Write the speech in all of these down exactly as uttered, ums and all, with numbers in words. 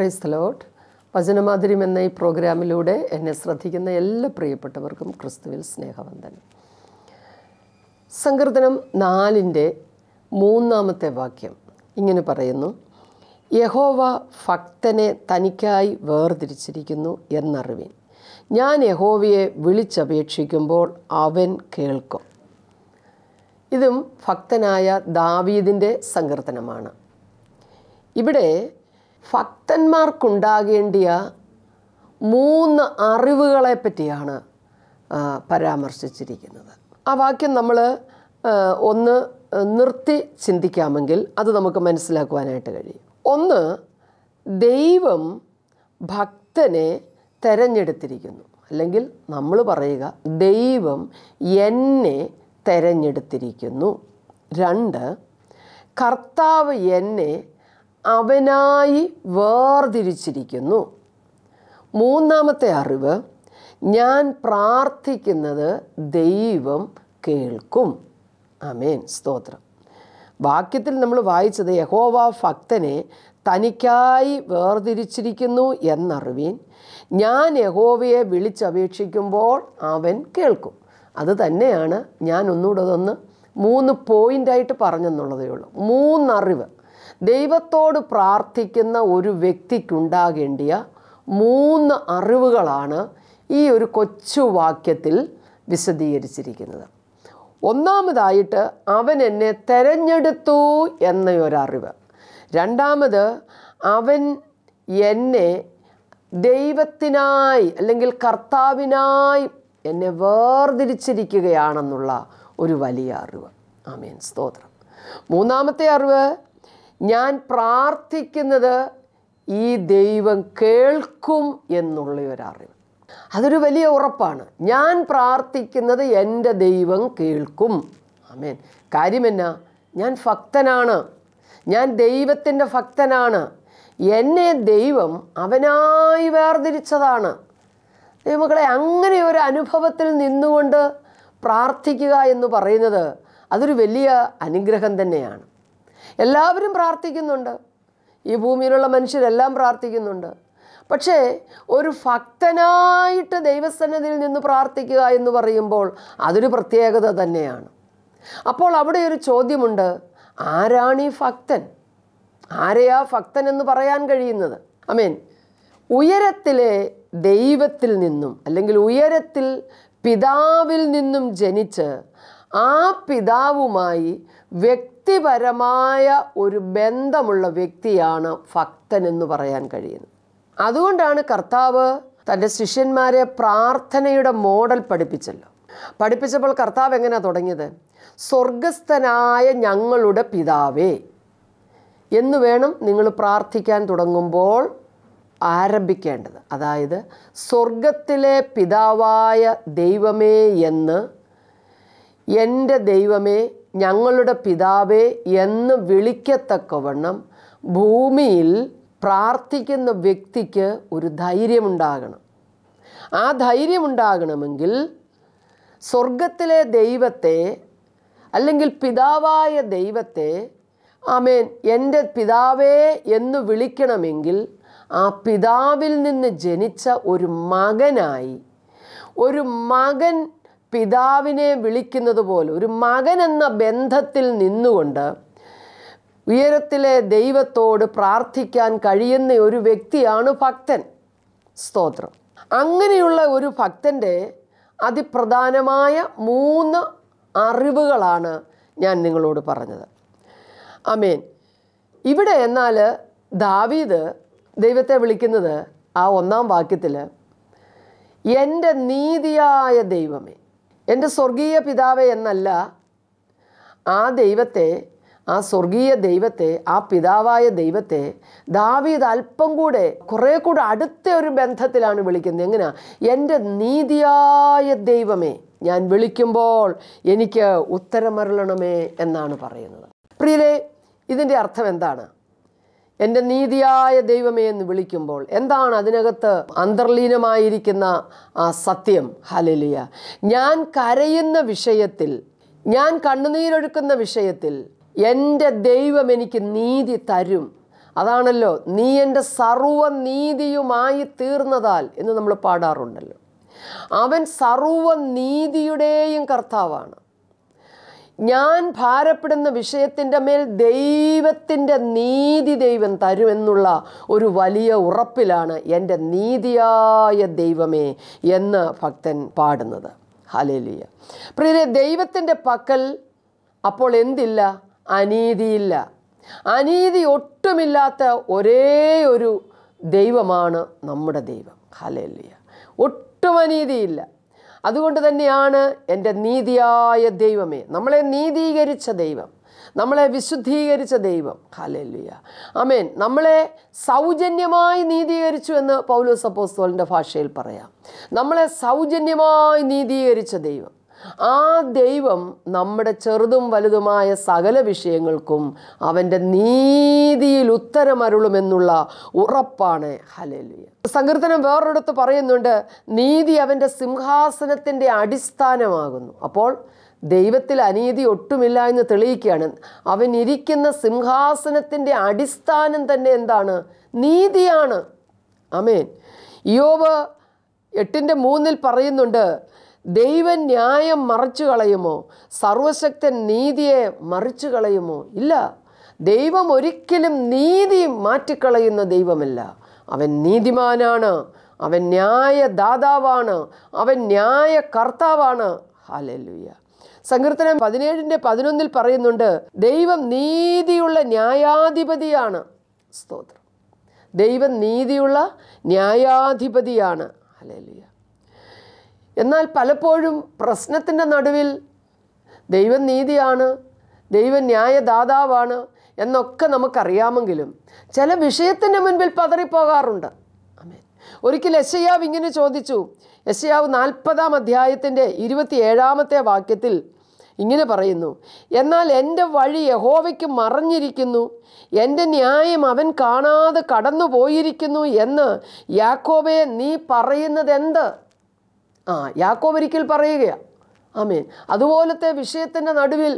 Praise the Lord. Pajanamadhirim enna ee പ്രോഗ്രാമിലൂടെ എന്നെ ശ്രദ്ധിക്കുന്ന എല്ലാ പ്രിയപ്പെട്ടവർക്കും ക്രിസ്തുവിൽ സ്നേഹവന്ദനം. സങ്കീർത്തനം നാലിന്റെ മൂന്നാമത്തെ വാക്യം ഇങ്ങനെ പറയുന്നു. യഹോവ ഭക്തനെ തനിക്കായി വേർതിരിച്ചിരിക്കുന്നു എന്നറിവിൻ. ഞാൻ യഹോവയെ വിളിച്ചപേക്ഷിക്കുമ്പോൾ അവൻ കേൾക്കും. ഇതും ഭക്തനായ ദാവീദിന്റെ സങ്കീർത്തനമാണ്. ഇവിടെ ഭക്തന്മാർക്കുണ്ടാകേണ്ടിയ മൂന്ന് അറിവുകളെ പറ്റിയാണ് പരാമർശിച്ചിരിക്കുന്നത്. ആ വാക്യം നമ്മൾ ഒന്ന് നിർത്തി ചിന്തിക്കാമെങ്കിൽ അത് നമുക്ക് മനസ്സിലാക്കുവാനായിട്ട് കഴിയും. ഒന്ന്, ദൈവം ഭക്തനെ തെരഞ്ഞെടുത്തിരിക്കുന്നു. അല്ലെങ്കിൽ നമ്മൾ പറയുക, ദൈവം എന്നെ തെരഞ്ഞെടുത്തിരിക്കുന്നു. രണ്ട്, കർത്താവ് എന്നെ അവനായി വേർതിരിച്ചിരിക്കുന്നു. മൂന്നാമത്തെ അറിവ്, ഞാൻ പ്രാർത്ഥിക്കുന്നത് ദൈവം കേൾക്കും. ആമേൻ, സ്തോത്രം. വാക്യത്തിൽ നമ്മൾ വായിച്ചത് യഹോവ ഭക്തനെ തനിക്കായി വേർതിരിച്ചിരിക്കുന്നു എന്നറിവിൻ, ഞാൻ യഹോവയെ വിളിച്ചപേക്ഷിക്കുമ്പോൾ അവൻ കേൾക്കും. അത് തന്നെയാണ് ഞാൻ ഒന്നുകൂടെ ഒന്ന് മൂന്ന് പോയിൻ്റായിട്ട് പറഞ്ഞെന്നുള്ളതേ ഉള്ളൂ. മൂന്നറിവ്, ദൈവത്തോട് പ്രാർത്ഥിക്കുന്ന ഒരു വ്യക്തിക്കുണ്ടാകേണ്ടിയ മൂന്ന് അറിവുകളാണ് ഈ ഒരു കൊച്ചു വാക്യത്തിൽ വിശദീകരിച്ചിരിക്കുന്നത്. ഒന്നാമതായിട്ട്, അവൻ എന്നെ തെരഞ്ഞെടുത്തു എന്ന ഒരറിവ്. രണ്ടാമത്, അവൻ എന്നെ ദൈവത്തിനായി അല്ലെങ്കിൽ കർത്താവിനായി എന്നെ വേർതിരിച്ചിരിക്കുകയാണെന്നുള്ള ഒരു വലിയ അറിവ്. ആമേൻ, സ്തോത്രം. മൂന്നാമത്തെ അറിവ്, ഞാൻ പ്രാർത്ഥിക്കുന്നത് ഈ ദൈവം കേൾക്കും എന്നുള്ള ഒരറിവ്. അതൊരു വലിയ ഉറപ്പാണ്. ഞാൻ പ്രാർത്ഥിക്കുന്നത് എൻ്റെ ദൈവം കേൾക്കും. ആമേൻ. കാര്യമെന്നാ, ഞാൻ ഭക്തനാണ്, ഞാൻ ദൈവത്തിൻ്റെ ഭക്തനാണ്, എന്നെ ദൈവം അവനായി വേർതിരിച്ചതാണ്. ദൈവമക്കളെ, അങ്ങനെ ഒരു അനുഭവത്തിൽ നിന്നുകൊണ്ട് പ്രാർത്ഥിക്കുക എന്ന് പറയുന്നത് അതൊരു വലിയ അനുഗ്രഹം തന്നെയാണ്. എല്ലാവരും പ്രാർത്ഥിക്കുന്നുണ്ട്, ഈ ഭൂമിയിലുള്ള മനുഷ്യരെല്ലാം പ്രാർത്ഥിക്കുന്നുണ്ട്. പക്ഷേ ഒരു ഭക്തനായിട്ട് ദൈവസന്നിധിയിൽ നിന്ന് പ്രാർത്ഥിക്കുക എന്ന് പറയുമ്പോൾ അതൊരു പ്രത്യേകത തന്നെയാണ്. അപ്പോൾ അവിടെ ഒരു ചോദ്യമുണ്ട്, ആരാണ് ഈ ഭക്തൻ? ആരെയാ ഭക്തൻ എന്ന് പറയാൻ കഴിയുന്നത്? ആമേൻ. ഉയരത്തിലെ ദൈവത്തിൽ നിന്നും അല്ലെങ്കിൽ ഉയരത്തിൽ പിതാവിൽ നിന്നും ജനിച്ച് ആ പിതാവുമായി വ്യക്തിപരമായ ഒരു ബന്ധമുള്ള വ്യക്തിയാണ് ഭക്തൻ എന്ന് പറയാൻ കഴിയുന്നത്. അതുകൊണ്ടാണ് കർത്താവ് തൻ്റെ ശിഷ്യന്മാരെ പ്രാർത്ഥനയുടെ മോഡൽ പഠിപ്പിച്ചല്ലോ. പഠിപ്പിച്ചപ്പോൾ കർത്താവ് എങ്ങനെയാണ് തുടങ്ങിയത്? സ്വർഗസ്ഥനായ ഞങ്ങളുടെ പിതാവേ എന്ന് വേണം നിങ്ങൾ പ്രാർത്ഥിക്കാൻ തുടങ്ങുമ്പോൾ ആരംഭിക്കേണ്ടത്. അതായത്, സ്വർഗത്തിലെ പിതാവായ ദൈവമേ എന്ന്, എൻ്റെ ദൈവമേ, ഞങ്ങളുടെ പിതാവേ എന്ന് വിളിക്കത്തക്കവണ്ണം ഭൂമിയിൽ പ്രാർത്ഥിക്കുന്ന വ്യക്തിക്ക് ഒരു ധൈര്യമുണ്ടാകണം. ആ ധൈര്യമുണ്ടാകണമെങ്കിൽ സ്വർഗത്തിലെ ദൈവത്തെ അല്ലെങ്കിൽ പിതാവായ ദൈവത്തെ, ആമേൻ, എൻ്റെ പിതാവേ എന്ന് വിളിക്കണമെങ്കിൽ ആ പിതാവിൽ നിന്ന് ജനിച്ച ഒരു മകനായി, ഒരു മകൻ പിതാവിനെ വിളിക്കുന്നത് പോലെ, ഒരു മകൻ എന്ന ബന്ധത്തിൽ നിന്നുകൊണ്ട് ഉയരത്തിലെ ദൈവത്തോട് പ്രാർത്ഥിക്കാൻ കഴിയുന്ന ഒരു വ്യക്തിയാണ് ഭക്തൻ. സ്തോത്രം. അങ്ങനെയുള്ള ഒരു ഭക്തൻ്റെ അതിപ്രധാനമായ മൂന്ന് അറിവുകളാണ് ഞാൻ നിങ്ങളോട് പറഞ്ഞത്. ആമേൻ. ഇവിടെ എന്നാൽ ദാവീദ് ദൈവത്തെ വിളിക്കുന്നത് ആ ഒന്നാം വാക്യത്തിൽ, എൻ്റെ നീതിയായ ദൈവമേ, എൻ്റെ സ്വർഗീയ പിതാവേ എന്നല്ല, ആ ദൈവത്തെ, ആ സ്വർഗീയ ദൈവത്തെ, ആ പിതാവായ ദൈവത്തെ ദാവീദ് അല്പം കൂടെ, കുറേ കൂടെ അടുത്ത ഒരു ബന്ധത്തിലാണ് വിളിക്കുന്നത്. എങ്ങനെയാ? എൻ്റെ നീതിയായ ദൈവമേ, ഞാൻ വിളിക്കുമ്പോൾ എനിക്ക് ഉത്തരമരുളണമേ എന്നാണ് പറയുന്നത്. പ്രിയരെ, ഇതിൻ്റെ അർത്ഥം എന്താണ്? എൻ്റെ നീതിയായ ദൈവമേ എന്ന് വിളിക്കുമ്പോൾ എന്താണ് അതിനകത്ത് അന്തർലീനമായിരിക്കുന്ന ആ സത്യം? ഹല്ലേലൂയ. ഞാൻ കരയുന്ന വിഷയത്തിൽ, ഞാൻ കണ്ണുനീരൊഴുക്കുന്ന വിഷയത്തിൽ എൻ്റെ ദൈവം എനിക്ക് നീതി തരും, അതാണല്ലോ നീ എൻ്റെ സർവ്വനീതിയുമായി തീർന്നതാൽ എന്ന് നമ്മൾ പാടാറുണ്ടല്ലോ. അവൻ സർവ്വനീതിയുടെയും കർത്താവാണ്. ഞാൻ ഭാരപ്പെടുന്ന വിഷയത്തിൻ്റെ മേൽ ദൈവത്തിൻ്റെ നീതി ദൈവം തരുമെന്നുള്ള ഒരു വലിയ ഉറപ്പിലാണ് എൻ്റെ നീതിയായ ദൈവമേ എന്ന് ഭക്തൻ പാടുന്നത്. ഹല്ലേലൂയ. പ്രിയരെ, ദൈവത്തിൻ്റെ പക്കൽ അപ്പോൾ എന്തില്ല? അനീതിയില്ല. അനീതി ഒട്ടുമില്ലാത്ത ഒരേ ഒരു ദൈവമാണ് നമ്മുടെ ദൈവം. ഹല്ലേലൂയ. ഒട്ടും അനീതിയില്ല. അതുകൊണ്ട് തന്നെയാണ് എൻ്റെ നീതിയായ ദൈവമേ, നമ്മളെ നീതീകരിച്ച ദൈവം, നമ്മളെ വിശുദ്ധീകരിച്ച ദൈവം. ഹല്ലേലൂയ. ആമേൻ. നമ്മളെ സൗജന്യമായി നീതീകരിച്ചു എന്ന് പൗലോസ് അപ്പോസ്തലൻ്റെ ഭാഷയിൽ പറയാം. നമ്മളെ സൗജന്യമായി നീതീകരിച്ച ദൈവം, ആ ദൈവം നമ്മുടെ ചെറുതും വലുതുമായ സകല വിഷയങ്ങൾക്കും അവൻ്റെ നീതിയിൽ ഉത്തരമരുളുമെന്നുള്ള ഉറപ്പാണ്. ഹല്ലേലൂയ. സങ്കീർത്തനം വേറൊരിടത്ത് പറയുന്നുണ്ട്, നീതി അവൻ്റെ സിംഹാസനത്തിൻ്റെ അടിസ്ഥാനമാകുന്നു. അപ്പോൾ ദൈവത്തിൽ അനീതി ഒട്ടുമില്ല എന്ന് തെളിയിക്കുകയാണ്. അവൻ ഇരിക്കുന്ന സിംഹാസനത്തിൻ്റെ അടിസ്ഥാനം തന്നെ എന്താണ്? നീതിയാണ്. ആമേൻ. യോബ് എട്ടിൻ്റെ മൂന്നിൽ പറയുന്നുണ്ട്, ദൈവം ന്യായം മറിച്ചു കളയുമോ? സർവശക്തൻ നീതിയെ മറിച്ചു കളയുമോ? ഇല്ല. ദൈവം ഒരിക്കലും നീതി മാറ്റിക്കളയുന്ന ദൈവമല്ല. അവൻ നീതിമാനാണ്, അവൻ ന്യായദാതാവാണ്, അവൻ ന്യായകർത്താവാണ്. ഹല്ലേലൂയ. സങ്കീർത്തനം പതിനേഴിൻ്റെ പതിനൊന്നിൽ പറയുന്നുണ്ട്, ദൈവം നീതിയുള്ള ന്യായാധിപതിയാണ്. സ്തോത്രം. ദൈവം നീതിയുള്ള ന്യായാധിപതിയാണ്. ഹല്ലേലൂയ. എന്നാൽ പലപ്പോഴും പ്രശ്നത്തിൻ്റെ നടുവിൽ ദൈവം നീതിയാണ്, ദൈവം ന്യായദാതാവാണ് എന്നൊക്കെ നമുക്കറിയാമെങ്കിലും ചില വിഷയത്തിൻ്റെ മുൻപിൽ പതറിപ്പോകാറുണ്ട്. ആമേൻ. ഒരിക്കൽ യെശയ്യാവ് ഇങ്ങനെ ചോദിച്ചു. യെശയ്യാവ് നാൽപ്പതാം അധ്യായത്തിൻ്റെ ഇരുപത്തി ഏഴാമത്തെ വാക്യത്തിൽ ഇങ്ങനെ പറയുന്നു, എന്നാൽ എൻ്റെ വഴി യഹോവയ്ക്ക് മറഞ്ഞിരിക്കുന്നു, എൻ്റെ ന്യായം അവൻ കാണാതെ കടന്നു പോയിരിക്കുന്നു എന്ന് യാക്കോബേ നീ പറയുന്നതെന്ത്? ആ യാക്കോബ് ഒരിക്കൽ പറയുകയാണ്. ആമേൻ. അതുപോലത്തെ വിഷയത്തിൻ്റെ നടുവിൽ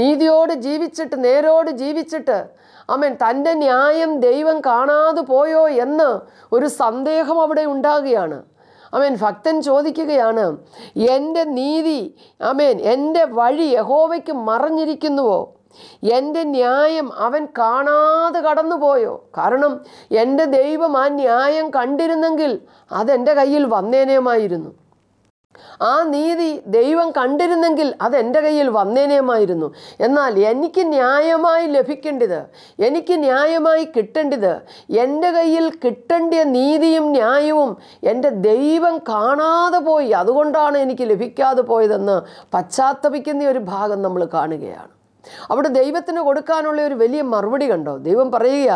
നീതിയോട് ജീവിച്ചിട്ട്, നേരോട് ജീവിച്ചിട്ട്, ആമേൻ, തൻ്റെ ന്യായം ദൈവം കാണാതെ പോയോ എന്ന് ഒരു സന്ദേഹം അവിടെ ഉണ്ടാകുകയാണ്. ആമേൻ. ഭക്തൻ ചോദിക്കുകയാണ്, എൻ്റെ നീതി, ആമേൻ, എൻ്റെ വഴി യഹോവയ്ക്ക് മറഞ്ഞിരിക്കുന്നുവോ? എൻ്റെ ന്യായം അവൻ കാണാതെ കടന്നുപോയോ? കാരണം എൻ്റെ ദൈവം ആ ന്യായം കണ്ടിരുന്നെങ്കിൽ അതെൻ്റെ കയ്യിൽ വന്നേനേമായിരുന്നു. ആ നീതി ദൈവം കണ്ടിരുന്നെങ്കിൽ അതെൻ്റെ കയ്യിൽ വന്നേനേമായിരുന്നു. എന്നാൽ എനിക്ക് ന്യായമായി ലഭിക്കേണ്ടത്, എനിക്ക് ന്യായമായി കിട്ടേണ്ടത്, എൻ്റെ കയ്യിൽ കിട്ടേണ്ട നീതിയും ന്യായവും എൻ്റെ ദൈവം കാണാതെ പോയി, അതുകൊണ്ടാണ് എനിക്ക് ലഭിക്കാതെ പോയതെന്ന് പശ്ചാത്തപിക്കുന്ന ഒരു ഭാഗം നമ്മൾ കാണുകയാണ്. അവിടെ ദൈവത്തിന് കൊടുക്കാനുള്ള ഒരു വലിയ മറുപടി കണ്ടോ? ദൈവം പറയുക,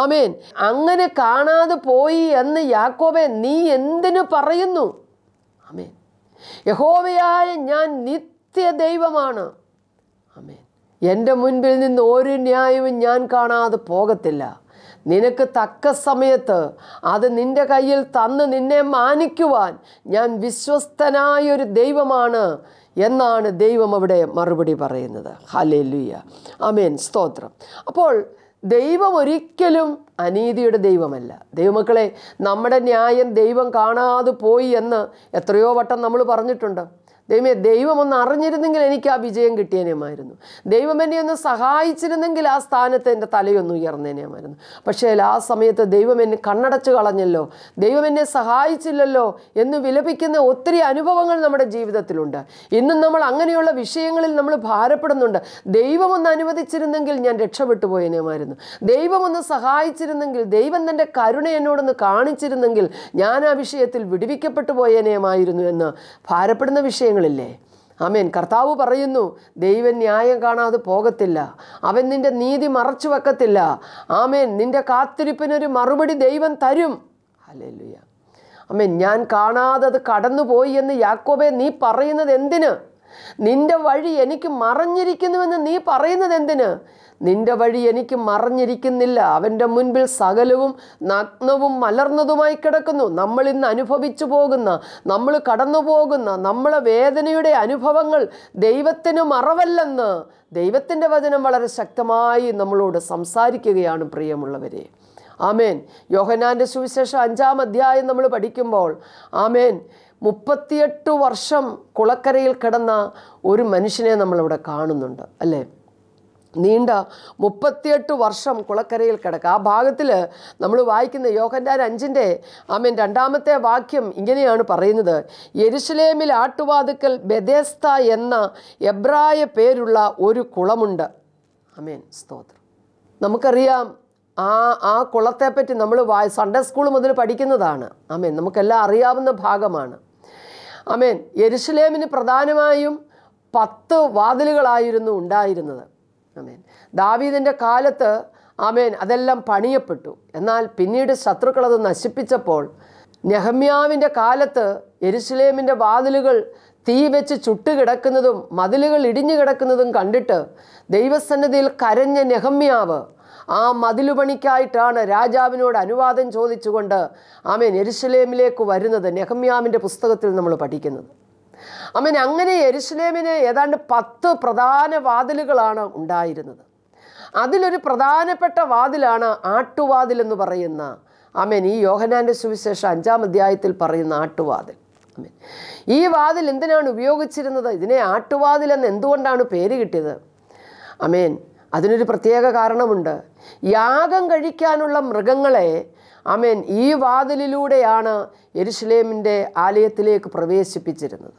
ആമേൻ, അങ്ങനെ കാണാതെ പോയി എന്ന് യാക്കോബേ നീ എന്തിനു പറയുന്നു? ആമേൻ. യഹോവയായ ഞാൻ നിത്യ ദൈവമാണ്. ആമേൻ. എൻ്റെ മുൻപിൽ നിന്ന് ഒരു ന്യായവും ഞാൻ കാണാതെ പോകത്തില്ല. നിനക്ക് തക്ക സമയത്ത് അത് നിൻ്റെ കയ്യിൽ തന്ന് നിന്നെ മാനിക്കുവാൻ ഞാൻ വിശ്വസ്തനായൊരു ദൈവമാണ് എന്നാണ് ദൈവം അവിടെ മറുപടി പറയുന്നത്. ഹല്ലേലൂയ. ആമേൻ. സ്തോത്രം. അപ്പോൾ ദൈവം ഒരിക്കലും അനീതിയുടെ ദൈവമല്ല. ദൈവമക്കളെ, നമ്മുടെ ന്യായം ദൈവം കാണാതെ പോയി എന്ന് എത്രയോ വട്ടം നമ്മൾ പറഞ്ഞിട്ടുണ്ട്. ദൈവമേ, ദൈവം ഒന്ന് അറിഞ്ഞിരുന്നെങ്കിൽ എനിക്ക് ആ വിജയം കിട്ടിയേനേമായിരുന്നു. ദൈവം എന്നെ ഒന്ന് സഹായിച്ചിരുന്നെങ്കിൽ ആ സ്ഥാനത്ത് എൻ്റെ തലയൊന്ന് ഉയർന്നേനേമായിരുന്നു. പക്ഷേ ആ സമയത്ത് ദൈവം എന്നെ കണ്ണടച്ച് കളഞ്ഞല്ലോ, ദൈവം എന്നെ സഹായിച്ചില്ലല്ലോ എന്ന് വിലപിക്കുന്ന ഒത്തിരി അനുഭവങ്ങൾ നമ്മുടെ ജീവിതത്തിലുണ്ട്. ഇന്നും നമ്മൾ അങ്ങനെയുള്ള വിഷയങ്ങളിൽ നമ്മൾ ഭാരപ്പെടുന്നുണ്ട്. ദൈവം ഒന്ന് അനുവദിച്ചിരുന്നെങ്കിൽ ഞാൻ രക്ഷപ്പെട്ടു പോയേനേമായിരുന്നു, ദൈവം ഒന്ന് സഹായിച്ചിരുന്നെങ്കിൽ, ദൈവം തൻ്റെ കരുണ എന്നോടൊന്ന് കാണിച്ചിരുന്നെങ്കിൽ ഞാൻ ആ വിഷയത്തിൽ വിടുവിക്കപ്പെട്ടു പോയേനേമായിരുന്നു എന്ന് ഭാരപ്പെടുന്ന വിഷയങ്ങൾ ല്ലേ ആമേൻ. കർത്താവ് പറയുന്നു, ദൈവം ന്യായം കാണാതെ പോകത്തില്ല, അവൻ നിന്റെ നീതി മറച്ചു വെക്കത്തില്ല. ആമേൻ. നിന്റെ കാത്തിരിപ്പിനൊരു മറുപടി ദൈവം തരും. ഹല്ലേലൂയ. ആമേൻ. ഞാൻ കാണാതെ അത് കടന്നുപോയി എന്ന് യാക്കോബേ നീ പറയുന്നത് എന്തിന്? നിന്റെ വഴി എനിക്ക് മറഞ്ഞിരിക്കുന്നുവെന്ന് നീ പറയുന്നത് എന്തിന്? നിന്റെ വഴി എനിക്ക് മറഞ്ഞിരിക്കുന്നില്ല. അവൻ്റെ മുൻപിൽ സകലവും നഗ്നവും മലർന്നതുമായി കിടക്കുന്നു. നമ്മൾ ഇന്ന് അനുഭവിച്ചു പോകുന്ന, നമ്മൾ കടന്നു പോകുന്ന നമ്മളെ വേദനയുടെ അനുഭവങ്ങൾ ദൈവത്തിന് മറവല്ലെന്ന് ദൈവത്തിൻ്റെ വചനം വളരെ ശക്തമായി നമ്മളോട് സംസാരിക്കുകയാണ് പ്രിയമുള്ളവരെ. ആമേൻ. യോഹന്നാൻ്റെ സുവിശേഷം അഞ്ചാം അധ്യായം നമ്മൾ പഠിക്കുമ്പോൾ ആമേൻ മുപ്പത്തിയെട്ട് വർഷം കുളക്കരയിൽ കിടന്ന ഒരു മനുഷ്യനെ നമ്മളിവിടെ കാണുന്നുണ്ട് അല്ലേ. നീണ്ട മുപ്പത്തിയെട്ട് വർഷം കുളക്കരയിൽ കിടക്കുക. ആ ഭാഗത്തിൽ നമ്മൾ വായിക്കുന്ന യോഹന്നാൻ അഞ്ചിൻ്റെ ആമേൻ രണ്ടാമത്തെ വാക്യം ഇങ്ങനെയാണ് പറയുന്നത്: യെരുശലേമിൽ ആട്ടുവാതുക്കൽ ബെഥെസ്ദ എന്ന എബ്രായ പേരുള്ള ഒരു കുളമുണ്ട്. ആമേൻ സ്തോത്രം. നമുക്കറിയാം ആ ആ കുളത്തെപ്പറ്റി നമ്മൾ വായി സൺഡേ സ്കൂൾ മുതൽ പഠിക്കുന്നതാണ്. ആമേൻ നമുക്കെല്ലാം അറിയാവുന്ന ഭാഗമാണ്. ആമേൻ യെരുശലേമിന് പ്രധാനമായും പത്ത് വാതിലുകളായിരുന്നു ഉണ്ടായിരുന്നത്. ആമേൻ ദാവീദിൻ്റെ കാലത്ത് ആമേൻ അതെല്ലാം പണിയപ്പെട്ടു. എന്നാൽ പിന്നീട് ശത്രുക്കളത് നശിപ്പിച്ചപ്പോൾ നെഹമ്യാവിൻ്റെ കാലത്ത് യെരുശലേമിൻ്റെ വാതിലുകൾ തീ വെച്ച് ചുട്ടുകിടക്കുന്നതും മതിലുകൾ ഇടിഞ്ഞു കിടക്കുന്നതും കണ്ടിട്ട് ദൈവസന്നിധിയിൽ കരഞ്ഞ നെഹമ്യാവ് ആ മതിലുപണിക്കായിട്ടാണ് രാജാവിനോട് അനുവാദം ചോദിച്ചുകൊണ്ട് ആമേൻ യെരുശലേമിലേക്ക് വരുന്നത് നെഹമ്യാവിൻ്റെ പുസ്തകത്തിൽ നമ്മൾ പഠിക്കുന്നത്. ആമേൻ അങ്ങനെ യെരുശലേമിന് ഏതാണ്ട് പത്ത് പ്രധാന വാതിലുകളാണ് ഉണ്ടായിരുന്നത്. അതിലൊരു പ്രധാനപ്പെട്ട വാതിലാണ് ആട്ടുവാതിൽ എന്ന് പറയുന്ന ആമേൻ ഈ യോഹന്നാൻ്റെ സുവിശേഷം അഞ്ചാം അധ്യായത്തിൽ പറയുന്ന ആട്ടുവാതിൽ. ആമേൻ ഈ വാതിൽ എന്തിനാണ് ഉപയോഗിച്ചിരുന്നത്? ഇതിനെ ആട്ടുവാതിൽ എന്ന് എന്തുകൊണ്ടാണ് പേര് കിട്ടിയത്? ആമേൻ അതിനൊരു പ്രത്യേക കാരണമുണ്ട്. യാഗം കഴിക്കാനുള്ള മൃഗങ്ങളെ ആമേൻ ഈ വാതിലിലൂടെയാണ് യെരുശലേമിൻ്റെ ആലയത്തിലേക്ക് പ്രവേശിപ്പിച്ചിരുന്നത്.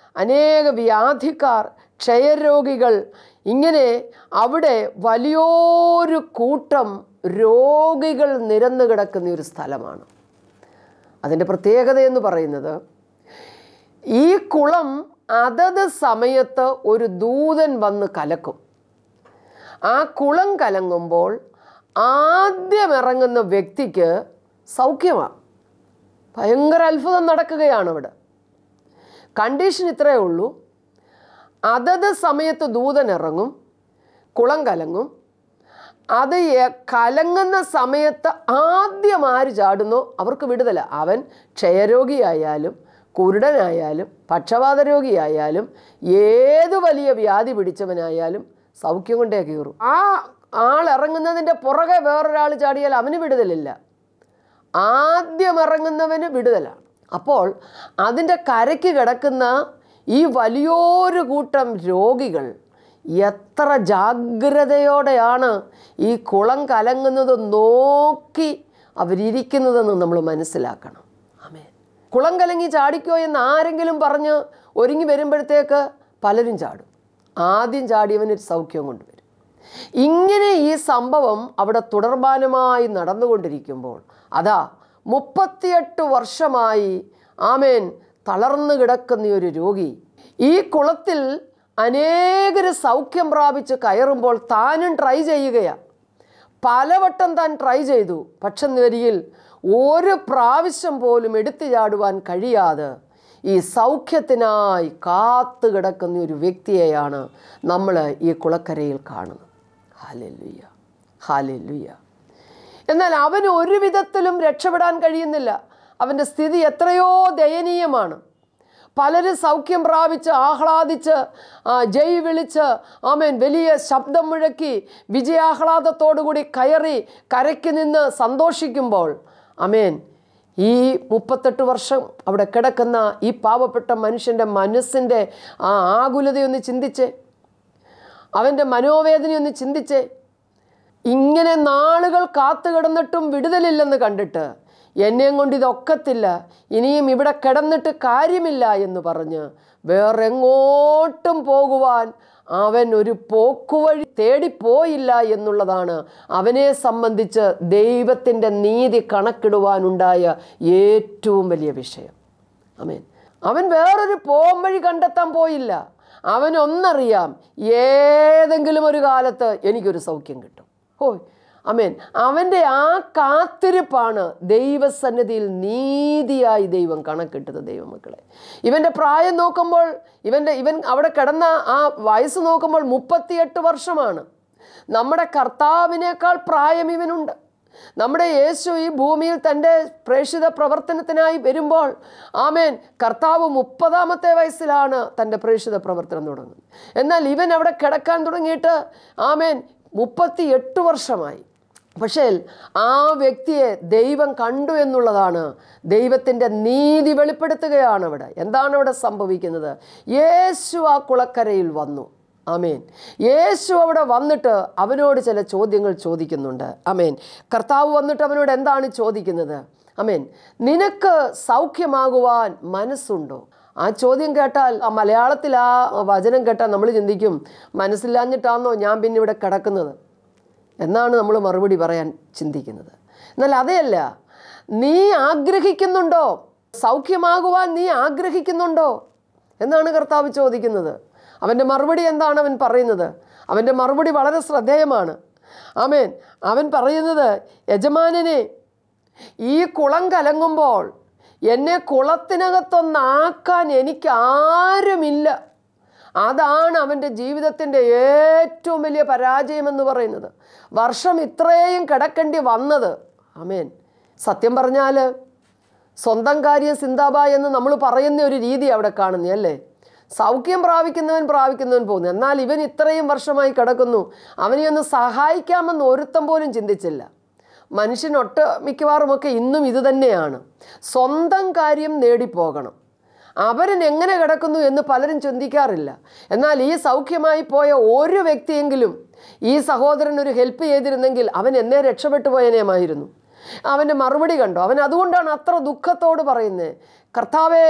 അനേക വ്യാധിക്കാർ, ക്ഷയരോഗികൾ, ഇങ്ങനെ അവിടെ വലിയൊരു കൂട്ടം രോഗികൾ നിരന്നു കിടക്കുന്ന ഒരു സ്ഥലമാണ്. അതിൻ്റെ പ്രത്യേകത എന്ന് പറയുന്നത് ഈ കുളം അതത് സമയത്ത് ഒരു ദൂതൻ വന്ന് കലക്കും. ആ കുളം കലങ്ങുമ്പോൾ ആദ്യം ഇറങ്ങുന്ന വ്യക്തിക്ക് സൗഖ്യമാണ്. ഭയങ്കര അത്ഭുതം നടക്കുകയാണ് അവിടെ. കണ്ടീഷൻ ഇത്രയേ ഉള്ളൂ: അതത് സമയത്ത് ദൂതൻ ഇറങ്ങും, കുളം കലങ്ങും. അത് കലങ്ങുന്ന സമയത്ത് ആദ്യം ആര് ചാടുന്നോ അവർക്ക് വിടുതല. അവൻ ക്ഷയരോഗിയായാലും കുരുടനായാലും പക്ഷവാത രോഗിയായാലും ഏത് വലിയ വ്യാധി പിടിച്ചവനായാലും സൗഖ്യം കൊണ്ടേ കയറും. ആ ആളിറങ്ങുന്നതിൻ്റെ പുറകെ വേറൊരാൾ ചാടിയാൽ അവന് വിടുതലില്ല. ആദ്യം ഇറങ്ങുന്നവന് വിടുതലാണ്. അപ്പോൾ അതിൻ്റെ കരയ്ക്ക് കിടക്കുന്ന ഈ വലിയൊരു കൂട്ടം രോഗികൾ എത്ര ജാഗ്രതയോടെയാണ് ഈ കുളം കലങ്ങുന്നത് നോക്കി അവരിയ്ക്കുന്നതെന്ന് നമ്മൾ മനസ്സിലാക്കണം. ആമേൻ കുളം കലങ്ങി ചാടിക്കോ എന്ന് ആരെങ്കിലും പറഞ്ഞ് ഒരുങ്ങി വരുമ്പോഴത്തേക്ക് പലരും ചാടും. ആദ്യം ചാടിയവനൊരു സൗഖ്യം കൊണ്ടുവരും. ഇങ്ങനെ ഈ സംഭവം അവിടെ തുടർമാനമായി നടന്നുകൊണ്ടിരിക്കുമ്പോൾ അതാ മുപ്പത്തിയെട്ട് വർഷമായി ആമേൻ തളർന്നു കിടക്കുന്ന ഒരു രോഗി ഈ കുളത്തിൽ അനേകർ സൗഖ്യം പ്രാപിച്ച് കയറുമ്പോൾ താനും ട്രൈ ചെയ്യുകയാണ്. പലവട്ടം താൻ ട്രൈ ചെയ്തു, പക്ഷെ വരിയിൽ ഒരു പ്രാവശ്യം പോലും എടുത്തു ചാടുവാൻ കഴിയാതെ ഈ സൗഖ്യത്തിനായി കാത്തു കിടക്കുന്ന ഒരു വ്യക്തിയെയാണ് നമ്മൾ ഈ കുളക്കരയിൽ കാണുന്നത്. ഹല്ലേലൂയ, ഹല്ലേലൂയ. എന്നാൽ അവന് ഒരു വിധത്തിലും രക്ഷപ്പെടാൻ കഴിയുന്നില്ല. അവൻ്റെ സ്ഥിതി എത്രയോ ദയനീയമാണ്. പലരും സൗഖ്യം പ്രാപിച്ച് ആഹ്ലാദിച്ച് ജയ് വിളിച്ച് ആമേൻ വലിയ ശബ്ദം മുഴക്കി വിജയാഹ്ലാദത്തോടുകൂടി കയറി കരയ്ക്ക് നിന്ന് സന്തോഷിക്കുമ്പോൾ ആമേൻ ഈ മുപ്പത്തെട്ട് വർഷം അവിടെ കിടക്കുന്ന ഈ പാവപ്പെട്ട മനുഷ്യൻ്റെ മനസ്സിൻ്റെ ആ ആകുലതയൊന്ന് ചിന്തിച്ചേ, അവൻ്റെ മനോവേദനയൊന്ന് ചിന്തിച്ചേ. ഇങ്ങനെ നാളുകൾ കാത്തുകിടന്നിട്ടും വിടുതലില്ലെന്ന് കണ്ടിട്ട് എന്നെയും കൊണ്ട് ഇതൊക്കത്തില്ല, ഇനിയും ഇവിടെ കിടന്നിട്ട് കാര്യമില്ല എന്ന് പറഞ്ഞ് വേറെങ്ങോട്ടും പോകുവാൻ അവൻ ഒരു പോക്കുവഴി തേടിപ്പോയില്ല എന്നുള്ളതാണ് അവനെ സംബന്ധിച്ച് ദൈവത്തിൻ്റെ നീതി കണക്കിടുവാനുണ്ടായ ഏറ്റവും വലിയ വിഷയം. ആമേൻ. അവൻ വേറൊരു പോംവഴി കണ്ടെത്താൻ പോയില്ല. അവനൊന്നറിയാം, ഏതെങ്കിലും ഒരു കാലത്ത് എനിക്കൊരു സൗഖ്യം കിട്ടും. ഓ ആമേൻ. അവൻ്റെ ആ കാത്തിരിപ്പാണ് ദൈവസന്നിധിയിൽ നീതിയായി ദൈവം കണക്കിട്ടത്. ദൈവമക്കളെ, ഇവൻ്റെ പ്രായം നോക്കുമ്പോൾ, ഇവൻ്റെ ഇവൻ അവിടെ കിടന്ന ആ വയസ്സ് നോക്കുമ്പോൾ മുപ്പത്തിയെട്ട് വർഷമാണ്. നമ്മുടെ കർത്താവിനേക്കാൾ പ്രായം ഇവനുണ്ട്. നമ്മുടെ യേശു ഈ ഭൂമിയിൽ തൻ്റെ പ്രേക്ഷിത പ്രവർത്തനത്തിനായി വരുമ്പോൾ, ആമേൻ, കർത്താവ് മുപ്പതാമത്തെ വയസ്സിലാണ് തൻ്റെ പ്രേക്ഷിത പ്രവർത്തനം തുടങ്ങുന്നത്. എന്നാൽ ഇവൻ അവിടെ കിടക്കാൻ തുടങ്ങിയിട്ട്, ആമേൻ, മുപ്പത്തി എട്ട് വർഷമായി. പക്ഷേ ആ വ്യക്തിയെ ദൈവം കണ്ടു എന്നുള്ളതാണ്. ദൈവത്തിൻ്റെ നീതി വെളിപ്പെടുത്തുകയാണ് അവിടെ. എന്താണ് അവിടെ സംഭവിക്കുന്നത്? യേശു ആ കുളക്കരയിൽ വന്നു. ആമേൻ. യേശു അവിടെ വന്നിട്ട് അവനോട് ചില ചോദ്യങ്ങൾ ചോദിക്കുന്നുണ്ട്. ആമേൻ. കർത്താവ് വന്നിട്ട് അവനോട് എന്താണ് ചോദിക്കുന്നത്? ആമേൻ. നിനക്ക് സൗഖ്യമാകുവാൻ മനസ്സുണ്ടോ? ആ ചോദ്യം കേട്ടാൽ, ആ മലയാളത്തിൽ ആ വചനം കേട്ടാൽ നമ്മൾ ചിന്തിക്കും, മനസ്സില്ലാഞ്ഞിട്ടാണോ ഞാൻ പിന്നെ ഇവിടെ കിടക്കുന്നത് എന്നാണ് നമ്മൾ മറുപടി പറയാൻ ചിന്തിക്കുന്നത്. എന്നാൽ അതേയല്ല. നീ ആഗ്രഹിക്കുന്നുണ്ടോ? സൗഖ്യമാകുവാൻ നീ ആഗ്രഹിക്കുന്നുണ്ടോ എന്നാണ് കർത്താവ് ചോദിക്കുന്നത്. അവൻ്റെ മറുപടി എന്താണ് അവൻ പറയുന്നത്? അവൻ്റെ മറുപടി വളരെ ശ്രദ്ധേയമാണ്. ആമേൻ. അവൻ പറയുന്നത്, യജമാനനെ, ഈ കുളം കലങ്ങുമ്പോൾ എന്നെ കുളത്തിനകത്തൊന്നാക്കാൻ എനിക്ക് ആരുമില്ല. അതാണ് അവൻ്റെ ജീവിതത്തിൻ്റെ ഏറ്റവും വലിയ പരാജയമെന്ന് പറയുന്നത്. വർഷം ഇത്രയും കിടക്കേണ്ടി വന്നത്. ആമേൻ. സത്യം പറഞ്ഞാൽ സ്വന്തം കാര്യം സിന്താബ എന്ന് നമ്മൾ പറയുന്ന ഒരു രീതി അവിടെ കാണുന്നു അല്ലേ? സൗഖ്യം പ്രാപിക്കുന്നവൻ പ്രാപിക്കുന്നവൻ പോകുന്നു. എന്നാൽ ഇവൻ ഇത്രയും വർഷമായി കിടക്കുന്നു. അവനെ ഒന്ന് സഹായിക്കാമെന്ന് ഒരുത്തം പോലും ചിന്തിച്ചില്ല. മനുഷ്യനൊട്ട് മിക്കവാറുമൊക്കെ ഇന്നും ഇത് തന്നെയാണ്. സ്വന്തം കാര്യം നേടിപ്പോകണം. അവരൻ എങ്ങനെ കിടക്കുന്നു എന്ന് പലരും ചിന്തിക്കാറില്ല. എന്നാൽ ഈ സൗഖ്യമായി പോയ ഒരു വ്യക്തിയെങ്കിലും ഈ സഹോദരൻ ഒരു ഹെൽപ്പ് ചെയ്തിരുന്നെങ്കിൽ അവൻ എന്നെ രക്ഷപ്പെട്ടു പോയനേമായിരുന്നു. അവൻ്റെ മറുപടി കണ്ടോ? അവൻ അതുകൊണ്ടാണ് അത്ര ദുഃഖത്തോട് പറയുന്നത്, കർത്താവേ,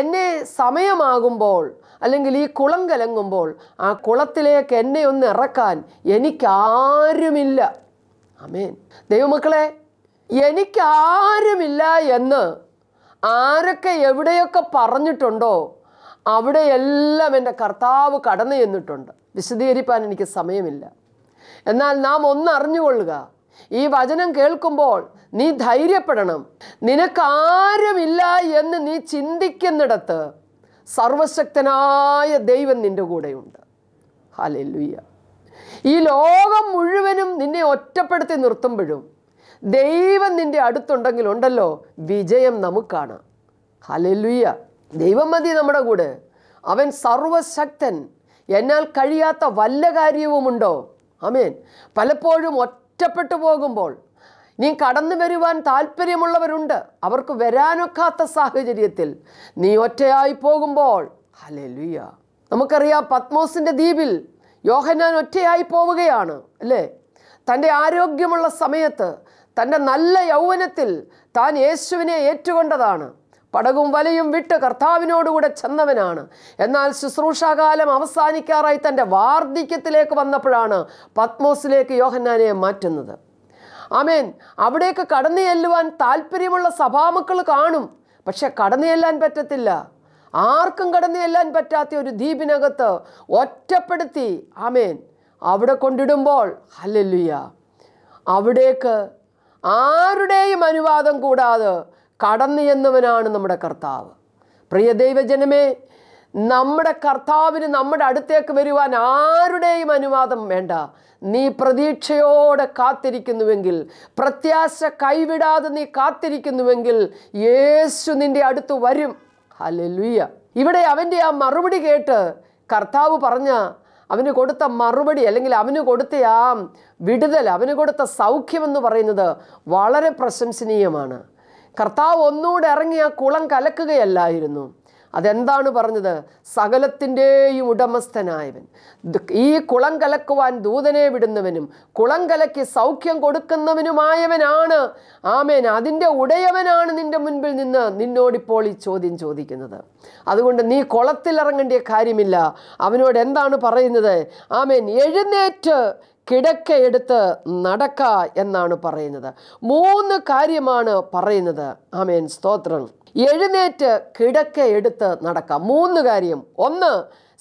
എന്നെ സമയമാകുമ്പോൾ അല്ലെങ്കിൽ ഈ കുളം കലങ്ങുമ്പോൾ ആ കുളത്തിലേക്ക് എന്നെ ഒന്ന് ഇറക്കാൻ എനിക്കാരുമില്ല. ആമേൻ. ദൈവമക്കളെ, എനിക്കാരുമില്ല എന്ന് ആരൊക്കെ എവിടെയൊക്കെ പറഞ്ഞിട്ടുണ്ടോ അവിടെയെല്ലാം എൻ്റെ കർത്താവ് കടന്നു ചെന്നിട്ടുണ്ട്. വിശദീകരിപ്പാൻ എനിക്ക് സമയമില്ല. എന്നാൽ നാം ഒന്നറിഞ്ഞുകൊള്ളുക, ഈ വചനം കേൾക്കുമ്പോൾ നീ ധൈര്യപ്പെടണം. നിനക്കാരുമില്ല എന്ന് നീ ചിന്തിക്കുന്നിടത്ത് സർവശക്തനായ ദൈവം നിൻ്റെ കൂടെയുണ്ട്. ഹല്ലേലൂയ. ഈ ലോകം മുഴുവനും നിന്നെ ഒറ്റപ്പെടുത്തി നിർത്തുമ്പോഴും ദൈവം നിൻ്റെ അടുത്തുണ്ടെങ്കിൽ ഉണ്ടല്ലോ, വിജയം നമുക്കാണ്. ഹല്ലേലൂയ. ദൈവം മതി നമ്മുടെ കൂടെ. അവൻ സർവശക്തൻ. എന്നാൽ കഴിയാത്ത വല്ല കാര്യവുമുണ്ടോ? ആമേൻ. പലപ്പോഴും ഒറ്റപ്പെട്ടു പോകുമ്പോൾ നീ കടന്നു വരുവാൻ താല്പര്യമുള്ളവരുണ്ട്. അവർക്ക് വരാനൊക്കാത്ത സാഹചര്യത്തിൽ നീ ഒറ്റയായി പോകുമ്പോൾ, ഹല്ലേലൂയ, നമുക്കറിയാം പത്മോസിൻ്റെ ദ്വീപിൽ യോഹന്നാൻ ഒറ്റയായി പോവുകയാണ് അല്ലേ? തൻ്റെ ആരോഗ്യമുള്ള സമയത്ത്, തൻ്റെ നല്ല യൗവനത്തിൽ താൻ യേശുവിനെ ഏറ്റുകൊണ്ടതാണ്. പടകും വലയും വിട്ട് കർത്താവിനോടുകൂടെ ചെന്നവനാണ്. എന്നാൽ ശുശ്രൂഷാകാലം അവസാനിക്കാറായി തൻ്റെ വാർദ്ധക്യത്തിലേക്ക് വന്നപ്പോഴാണ് പത്മോസിലേക്ക് യോഹന്നാനെ മാറ്റുന്നത്. ആമേൻ. അവിടേക്ക് കടന്നു ചെല്ലുവാൻ താല്പര്യമുള്ള സഭാമക്കൾ കാണും. പക്ഷെ കടന്നു ചെല്ലാൻ പറ്റത്തില്ല. ആർക്കും കടന്നു ചെല്ലാൻ പറ്റാത്ത ഒരു ദ്വീപിനകത്ത് ഒറ്റപ്പെടുത്തി, ആമേൻ, അവിടെ കൊണ്ടിടുമ്പോൾ, ഹല്ലേലൂയ, അവിടേക്ക് ആരുടെയും അനുവാദം കൂടാതെ കടന്നു ചെന്നവനാണ് നമ്മുടെ കർത്താവ്. പ്രിയ ദൈവജനമേ, നമ്മുടെ കർത്താവിന് നമ്മുടെ അടുത്തേക്ക് വരുവാൻ ആരുടെയും അനുവാദം വേണ്ട. നീ പ്രതീക്ഷയോടെ കാത്തിരിക്കുന്നുവെങ്കിൽ, പ്രത്യാശ കൈവിടാതെ നീ കാത്തിരിക്കുന്നുവെങ്കിൽ, യേശു നിൻ്റെ അടുത്ത് വരും. ഹല്ലേലൂയ. ഇവിടെ അവൻ്റെ ആ മറുപടി കേട്ട് കർത്താവ് പറഞ്ഞ, അവന് കൊടുത്ത മറുപടി, അല്ലെങ്കിൽ അവന് കൊടുത്ത ആ വിടുതൽ, അവന് കൊടുത്ത സൗഖ്യമെന്ന് പറയുന്നത് വളരെ പ്രശംസനീയമാണ്. കർത്താവ് ഒന്നുകൂടെ ഇറങ്ങി ആ കുളം കലക്കുകയല്ലായിരുന്നു. അതെന്താണ് പറഞ്ഞത്? സകലത്തിൻ്റെയും ഉടമസ്ഥനായവൻ, ഈ കുളം കലക്കുവാൻ ദൂതനെ വിടുന്നവനും കുളം കലക്കി സൗഖ്യം കൊടുക്കുന്നവനുമായവനാണ്. ആമേൻ. അതിൻ്റെ ഉടയവനാണ് നിൻ്റെ മുൻപിൽ നിന്ന് നിന്നോടിപ്പോൾ ഈ ചോദ്യം ചോദിക്കുന്നത്. അതുകൊണ്ട് നീ കുളത്തിലിറങ്ങേണ്ട കാര്യമില്ല. അവനോട് എന്താണ് പറയുന്നത്? ആമേൻ, എഴുന്നേറ്റ് കിടക്കയെടുത്ത് നടക്ക എന്നാണ് പറയുന്നത്. മൂന്ന് കാര്യമാണ് പറയുന്നത്. ആമേൻ, സ്തോത്രം. എഴുന്നേറ്റ് കിടക്കയെടുത്ത് നടക്ക, മൂന്ന് കാര്യം. ഒന്ന്,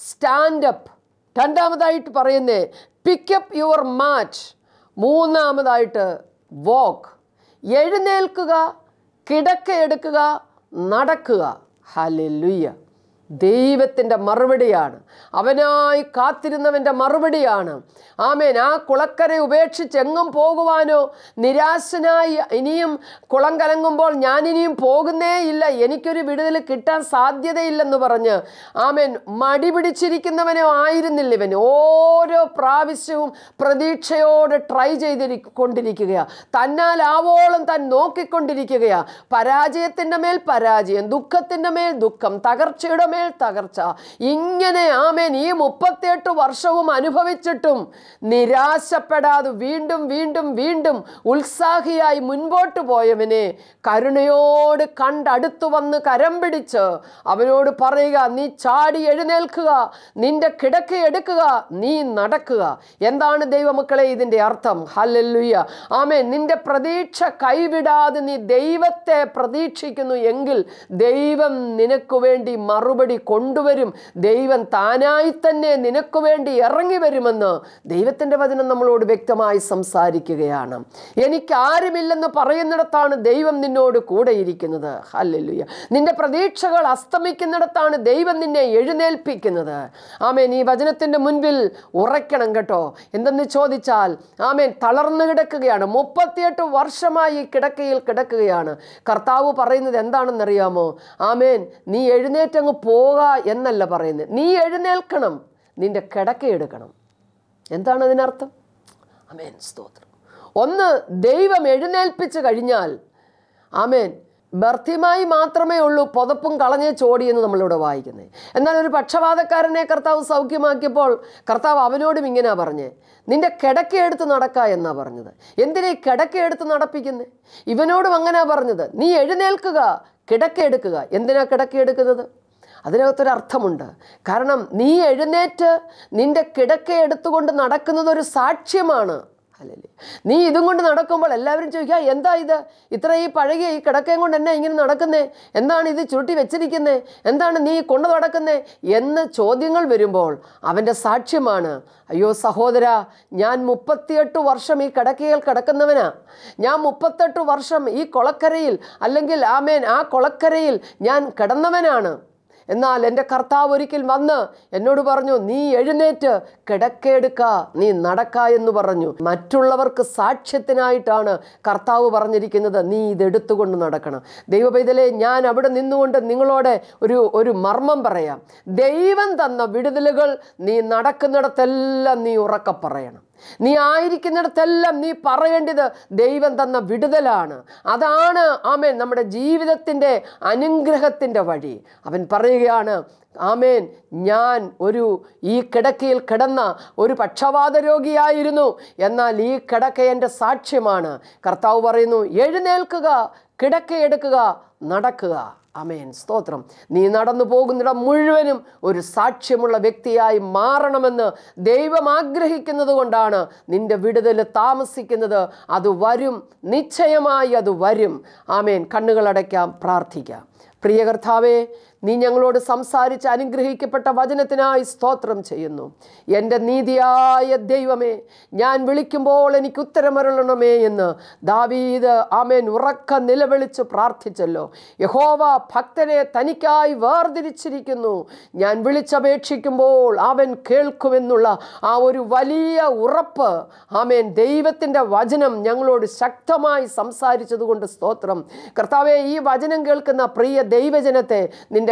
സ്റ്റാൻഡപ്പ്. രണ്ടാമതായിട്ട് പറയുന്നേ, പിക്കപ്പ് യുവർ മാറ്റ്. മൂന്നാമതായിട്ട് വാക്ക്. എഴുന്നേൽക്കുക, കിടക്കയെടുക്കുക, നടക്കുക. ഹല്ലേലൂയ. ദൈവത്തിൻ്റെ മറുപടിയാണ്, അവനായി കാത്തിരുന്നവൻ്റെ മറുപടിയാണ്. ആമേൻ. ആ കുളക്കരെ ഉപേക്ഷിച്ച് എങ്ങും പോകുവാനോ, നിരാശനായി ഇനിയും കുളം കലങ്ങുമ്പോൾ ഞാനിനിയും പോകുന്നേ ഇല്ല, എനിക്കൊരു വിടുതൽ കിട്ടാൻ സാധ്യതയില്ലെന്ന് പറഞ്ഞ് ആമേൻ മടി പിടിച്ചിരിക്കുന്നവനോ ആയിരുന്നില്ല ഇവൻ. ഓരോ പ്രാവശ്യവും പ്രതീക്ഷയോടെ ട്രൈ ചെയ്തിരിക്കൊണ്ടിരിക്കുകയാണ്, തന്നാലാവോളം താൻ നോക്കിക്കൊണ്ടിരിക്കുകയാണ്. പരാജയത്തിൻ്റെ മേൽ പരാജയം, ദുഃഖത്തിൻ്റെ മേൽ ദുഃഖം, തകർച്ചയുടെ മേൽ തകർച്ച. ഇങ്ങനെ ആമേൻ ഈ മുപ്പത്തിയെട്ട് വർഷവും അനുഭവിച്ചിട്ടും നിരാശപ്പെടാതെ വീണ്ടും വീണ്ടും വീണ്ടും ഉത്സാഹിയായി മുൻപോട്ട് പോയവനെ കരുണയോട് കണ്ടടുത്തു വന്ന് കരം പിടിച്ച് അവനോട് പറയുക, നീ ചാടി എഴുന്നേൽക്കുക, നിന്റെ കിടക്കയെടുക്കുക, നീ നടക്കുക. എന്താണ് ദൈവമക്കളെ ഇതിൻ്റെ അർത്ഥം? ഹല്ലേലൂയ. ആമേൻ. നിന്റെ പ്രതീക്ഷ കൈവിടാതെ നീ ദൈവത്തെ പ്രതീക്ഷിക്കുന്നു എങ്കിൽ ദൈവം നിനക്ക് വേണ്ടി മറുപടി കൊണ്ടുവരും. ദൈവം താനായി തന്നെ നിനക്ക് വേണ്ടി ഇറങ്ങി വരുമെന്ന് ദൈവത്തിൻ്റെ വചനം നമ്മളോട് വ്യക്തമായി സംസാരിക്കുകയാണ്. എനിക്കാരുമില്ലെന്ന് പറയുന്നിടത്താണ് ദൈവം നിന്നോട് കൂടെയിരിക്കുന്നത്. ഹല്ലേലൂയ. നിന്റെ പ്രതീക്ഷകൾ അസ്തമിക്കുന്നിടത്താണ് ദൈവം നിന്നെ എഴുന്നേൽപ്പിക്കുന്നത്. ആമേൻ. ഈ വചനത്തിൻ്റെ മുൻപിൽ ഉറയ്ക്കണം കേട്ടോ. എന്തെന്ന് ചോദിച്ചാൽ ആമേൻ തളർന്നു കിടക്കുകയാണ്, മുപ്പത്തിയെട്ട് വർഷമായി കിടക്കയിൽ കിടക്കുകയാണ്. കർത്താവ് പറയുന്നത് എന്താണെന്നറിയാമോ? ആമേൻ, നീ എഴുന്നേറ്റ് അങ്ങ് പോക എന്നല്ല പറയുന്നത്, നീ എഴുന്നേൽക്കണം, നിൻ്റെ കിടക്കയെടുക്കണം. എന്താണ് അതിനർത്ഥം? ആമേൻ, സ്തോത്രം. ഒന്ന്, ദൈവം എഴുന്നേൽപ്പിച്ച് കഴിഞ്ഞാൽ ആമേൻ ബർത്തിമായി മാത്രമേ ഉള്ളൂ പുതപ്പും കളഞ്ഞേ ചോടിയെന്ന് നമ്മളിവിടെ വായിക്കുന്നത്. എന്നാൽ ഒരു പക്ഷപാതക്കാരനെ കർത്താവ് സൗഖ്യമാക്കിയപ്പോൾ കർത്താവ് അവനോടും ഇങ്ങനെ പറഞ്ഞേ, നിൻ്റെ കിടക്കയെടുത്ത് നടക്ക എന്നാണ് പറഞ്ഞത്. എന്തിനാ ഈ കിടക്കയെടുത്ത് നടപ്പിക്കുന്നത്? ഇവനോടും അങ്ങനെ പറഞ്ഞത്, നീ എഴുന്നേൽക്കുക, കിടക്കയെടുക്കുക. എന്തിനാണ് കിടക്കയെടുക്കുന്നത്? അതിനകത്തൊരർത്ഥമുണ്ട്. കാരണം നീ എഴുന്നേറ്റ് നിൻ്റെ കിടക്കയെടുത്തുകൊണ്ട് നടക്കുന്നതൊരു സാക്ഷ്യമാണ്. അല്ലല്ലേ, നീ ഇതും കൊണ്ട് നടക്കുമ്പോൾ എല്ലാവരും ചോദിക്കുക, എന്താ ഇത് ഇത്ര ഈ പഴകിയ ഈ കിടക്കയും കൊണ്ട് എന്നെ ഇങ്ങനെ നടക്കുന്നേ, എന്താണ് ഇത് ചുരുട്ടി വെച്ചിരിക്കുന്നത്, എന്താണ് നീ കൊണ്ടു നടക്കുന്നേ എന്ന് ചോദ്യങ്ങൾ വരുമ്പോൾ അവൻ്റെ സാക്ഷ്യമാണ്, അയ്യോ സഹോദര, ഞാൻ മുപ്പത്തിയെട്ട് വർഷം ഈ കിടക്കയിൽ കിടക്കുന്നവനാ, ഞാൻ മുപ്പത്തെട്ട് വർഷം ഈ കുളക്കരയിൽ അല്ലെങ്കിൽ ആമേൻ ആ കുളക്കരയിൽ ഞാൻ കിടന്നവനാണ്. എന്നാൽ എൻ്റെ കർത്താവ് ഒരിക്കൽ വന്ന് എന്നോട് പറഞ്ഞു, നീ എഴുന്നേറ്റ് കിടക്കയെടുക്ക, നീ നടക്ക എന്ന് പറഞ്ഞു. മറ്റുള്ളവർക്ക് സാക്ഷ്യത്തിനായിട്ടാണ് കർത്താവ് പറഞ്ഞിരിക്കുന്നത്, നീ ഇതെടുത്തുകൊണ്ട് നടക്കണം. ദൈവപൈതലേ, ഞാൻ അവിടെ നിന്നുകൊണ്ട് നിങ്ങളോട് ഒരു ഒരു മർമ്മം പറയാം. ദൈവം തന്ന വിടുതലുകൾ നീ നടക്കുന്നിടത്തെല്ലാം നീ ഉറക്ക പറയണം. നീ ആയിരിക്കുന്നിടത്തെല്ലാം നീ പറയേണ്ടത് ദൈവം തന്ന വിടുതലാണ്. അതാണ് ആമേൻ നമ്മുടെ ജീവിതത്തിൻ്റെ അനുഗ്രഹത്തിൻ്റെ വഴി. അവൻ പറയുകയാണ്, ആമേൻ, ഞാൻ ഒരു ഈ കിടക്കയിൽ കിടന്ന ഒരു പക്ഷവാത രോഗിയായിരുന്നു, എന്നാൽ ഈ കിടക്ക എൻ്റെ സാക്ഷ്യമാണ്. കർത്താവ് പറയുന്നു, എഴുന്നേൽക്കുക, കിടക്കയെടുക്കുക, നടക്കുക. ആമേൻ, സ്തോത്രം. നീ നടന്നു പോകുന്നിടം മുഴുവനും ഒരു സാക്ഷ്യമുള്ള വ്യക്തിയായി മാറണമെന്ന് ദൈവം ആഗ്രഹിക്കുന്നത് കൊണ്ടാണ് നിൻ്റെ വിടുതൽ താമസിക്കുന്നത്. അത് വരും, നിശ്ചയമായി അത് വരും. ആമേൻ. കണ്ണുകളടയ്ക്കാം, പ്രാർത്ഥിക്കാം. പ്രിയ കർത്താവേ, നീ ഞങ്ങളോട് സംസാരിച്ച് അനുഗ്രഹിക്കപ്പെട്ട വചനത്തിനായി സ്തോത്രം ചെയ്യുന്നു. എൻ്റെ നീതിയായ ദൈവമേ, ഞാൻ വിളിക്കുമ്പോൾ എനിക്ക് ഉത്തരമരുളണമേ എന്ന് ദാവീദ് ആമേൻ ഉറക്ക നിലവിളിച്ച് പ്രാർത്ഥിച്ചല്ലോ. യഹോവ ഭക്തനെ തനിക്കായി വേർതിരിച്ചിരിക്കുന്നു, ഞാൻ വിളിച്ചപേക്ഷിക്കുമ്പോൾ അവൻ കേൾക്കുമെന്നുള്ള ആ ഒരു വലിയ ഉറപ്പ് ആമേൻ ദൈവത്തിൻ്റെ വചനം ഞങ്ങളോട് ശക്തമായി സംസാരിച്ചതുകൊണ്ട് സ്തോത്രം. കർത്താവേ, ഈ വചനം കേൾക്കുന്ന പ്രിയ ദൈവജനത്തെ നിൻ്റെ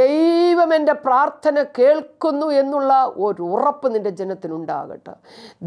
ദൈവം എൻ്റെ പ്രാർത്ഥന കേൾക്കുന്നു എന്നുള്ള ഒരു ഉറപ്പ് നിൻ്റെ ജനത്തിനുണ്ടാകട്ടെ.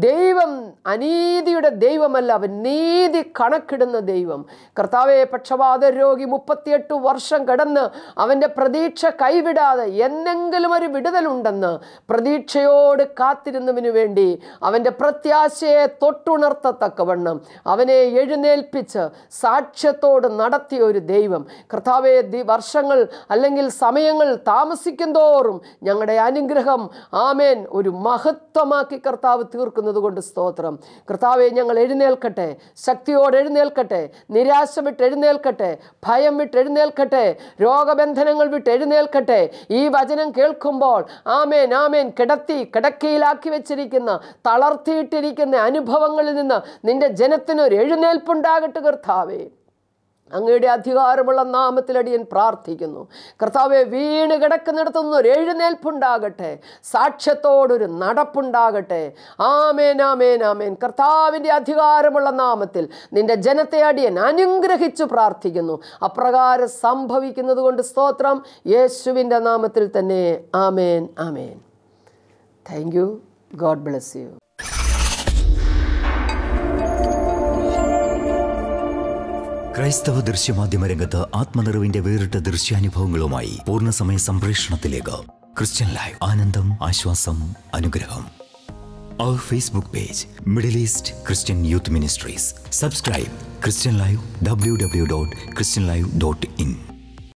ദൈവം അനീതിയുടെ ദൈവമല്ല, അവൻ നീതി കണക്കിടുന്ന ദൈവം. കർത്താവെ, പക്ഷപാത രോഗി മുപ്പത്തിയെട്ട് വർഷം കിടന്ന് അവൻ്റെ പ്രതീക്ഷ കൈവിടാതെ എന്തെങ്കിലും ഒരു വിടുതലുണ്ടെന്ന് പ്രതീക്ഷയോട് കാത്തിരുന്നതിനു വേണ്ടി അവൻ്റെ പ്രത്യാശയെ തൊട്ടുണർത്തത്തക്കവണ്ണം അവനെ എഴുന്നേൽപ്പിച്ച് സാക്ഷ്യത്തോട് നടത്തിയ ഒരു ദൈവം. കർത്താവെ, വർഷങ്ങൾ അല്ലെങ്കിൽ സമയം ഞങ്ങൾ താമസിക്കുന്തോറും ഞങ്ങളുടെ അനുഗ്രഹം ആമേൻ ഒരു മഹത്വമാക്കി കർത്താവ് തീർക്കുന്നത് കൊണ്ട് സ്തോത്രം. കർത്താവെ, ഞങ്ങൾ എഴുന്നേൽക്കട്ടെ, ശക്തിയോടെ എഴുന്നേൽക്കട്ടെ, നിരാശ വിട്ട് എഴുന്നേൽക്കട്ടെ, ഭയം വിട്ട് എഴുന്നേൽക്കട്ടെ, രോഗബന്ധനങ്ങൾ വിട്ട് എഴുന്നേൽക്കട്ടെ. ഈ വചനം കേൾക്കുമ്പോൾ ആമേൻ ആമേൻ കിടത്തി കിടക്കയിലാക്കി വെച്ചിരിക്കുന്ന തളർത്തിയിട്ടിരിക്കുന്ന അനുഭവങ്ങളിൽ നിന്ന് നിൻ്റെ ജനത്തിനൊരു എഴുന്നേൽപ്പുണ്ടാകട്ടെ കർത്താവേ. അങ്ങയുടെ അധികാരമുള്ള നാമത്തിലടിയൻ പ്രാർത്ഥിക്കുന്നു. കർത്താവെ, വീണ് കിടക്കുന്നിടത്തുനിന്ന് ഒരു എഴുന്നേൽപ്പുണ്ടാകട്ടെ, സാക്ഷ്യത്തോടൊരു നടപ്പുണ്ടാകട്ടെ. ആമേൻ ആമേൻ ആമേൻ. കർത്താവിൻ്റെ അധികാരമുള്ള നാമത്തിൽ നിൻ്റെ ജനത്തെ അടിയൻ അനുഗ്രഹിച്ചു പ്രാർത്ഥിക്കുന്നു. അപ്രകാരം സംഭവിക്കുന്നത് കൊണ്ട് സ്തോത്രം, യേശുവിൻ്റെ നാമത്തിൽ തന്നെ. ആമേൻ ആമേൻ. Thank you. God bless you. ക്രൈസ്തവ ദൃശ്യമാധ്യമ രംഗത്ത് ആത്മനിറവിന്റെ വേറിട്ട ദൃശ്യാനുഭവങ്ങളുമായി പൂർണ്ണസമയ സംപ്രേഷണത്തിലേക്ക് ക്രിസ്ത്യൻ ലൈവ്. ആനന്ദം, ആശ്വാസം, അനുഗ്രഹം. Our Facebook page, Middle East Christian Youth Ministries. Subscribe Christian Live, w w w dot christian live dot in.